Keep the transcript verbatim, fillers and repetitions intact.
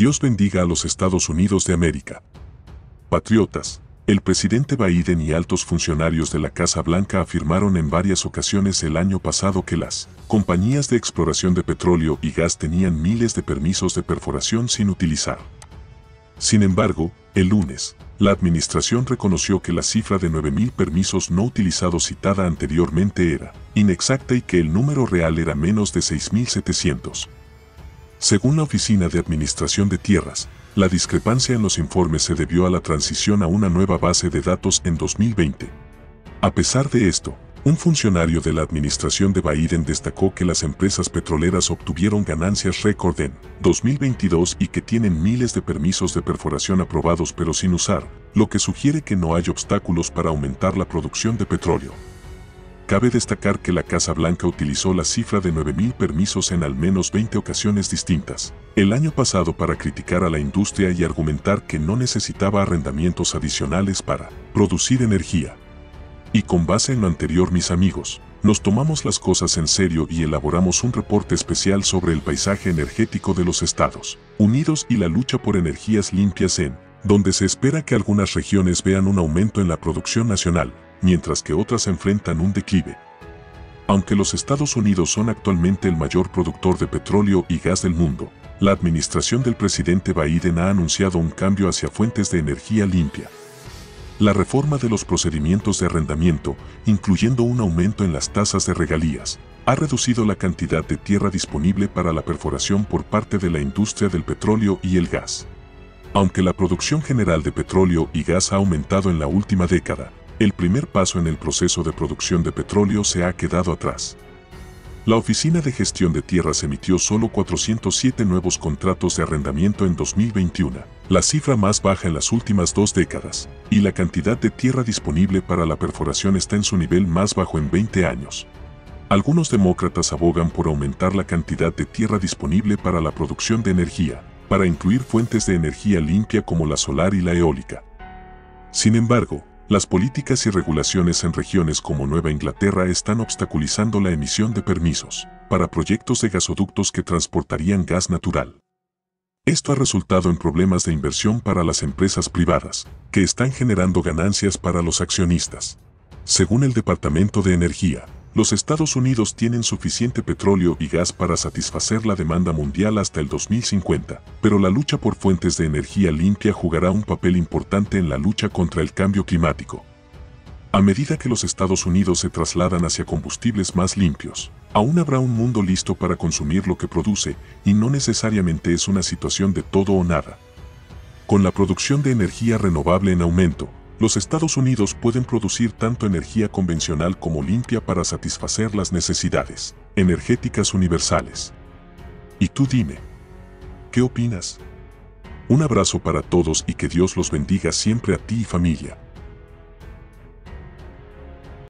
Dios bendiga a los Estados Unidos de América. Patriotas, el presidente Biden y altos funcionarios de la Casa Blanca afirmaron en varias ocasiones el año pasado que las compañías de exploración de petróleo y gas tenían miles de permisos de perforación sin utilizar. Sin embargo, el lunes, la administración reconoció que la cifra de nueve mil permisos no utilizados citada anteriormente era inexacta y que el número real era menos de seis mil setecientos. Según la Oficina de Administración de Tierras, la discrepancia en los informes se debió a la transición a una nueva base de datos en dos mil veinte. A pesar de esto, un funcionario de la administración de Biden destacó que las empresas petroleras obtuvieron ganancias récord en dos mil veintidós y que tienen miles de permisos de perforación aprobados pero sin usar, lo que sugiere que no hay obstáculos para aumentar la producción de petróleo. Cabe destacar que la Casa Blanca utilizó la cifra de nueve mil permisos en al menos veinte ocasiones distintas el año pasado para criticar a la industria y argumentar que no necesitaba arrendamientos adicionales para producir energía. Y con base en lo anterior, mis amigos, nos tomamos las cosas en serio y elaboramos un reporte especial sobre el paisaje energético de los Estados Unidos y la lucha por energías limpias en, donde se espera que algunas regiones vean un aumento en la producción nacional, mientras que otras enfrentan un declive. Aunque los Estados Unidos son actualmente el mayor productor de petróleo y gas del mundo, la administración del presidente Biden ha anunciado un cambio hacia fuentes de energía limpia. La reforma de los procedimientos de arrendamiento, incluyendo un aumento en las tasas de regalías, ha reducido la cantidad de tierra disponible para la perforación por parte de la industria del petróleo y el gas. Aunque la producción general de petróleo y gas ha aumentado en la última década, el primer paso en el proceso de producción de petróleo se ha quedado atrás. La Oficina de Gestión de Tierras emitió solo cuatrocientos siete nuevos contratos de arrendamiento en dos mil veintiuno, la cifra más baja en las últimas dos décadas, y la cantidad de tierra disponible para la perforación está en su nivel más bajo en veinte años. Algunos demócratas abogan por aumentar la cantidad de tierra disponible para la producción de energía, para incluir fuentes de energía limpia como la solar y la eólica. Sin embargo, las políticas y regulaciones en regiones como Nueva Inglaterra están obstaculizando la emisión de permisos para proyectos de gasoductos que transportarían gas natural. Esto ha resultado en problemas de inversión para las empresas privadas, que están generando ganancias para los accionistas. Según el Departamento de Energía, los Estados Unidos tienen suficiente petróleo y gas para satisfacer la demanda mundial hasta el dos mil cincuenta, pero la lucha por fuentes de energía limpia jugará un papel importante en la lucha contra el cambio climático. A medida que los Estados Unidos se trasladan hacia combustibles más limpios, aún habrá un mundo listo para consumir lo que produce, y no necesariamente es una situación de todo o nada. Con la producción de energía renovable en aumento, los Estados Unidos pueden producir tanto energía convencional como limpia para satisfacer las necesidades energéticas universales. Y tú dime, ¿qué opinas? Un abrazo para todos y que Dios los bendiga siempre a ti y familia.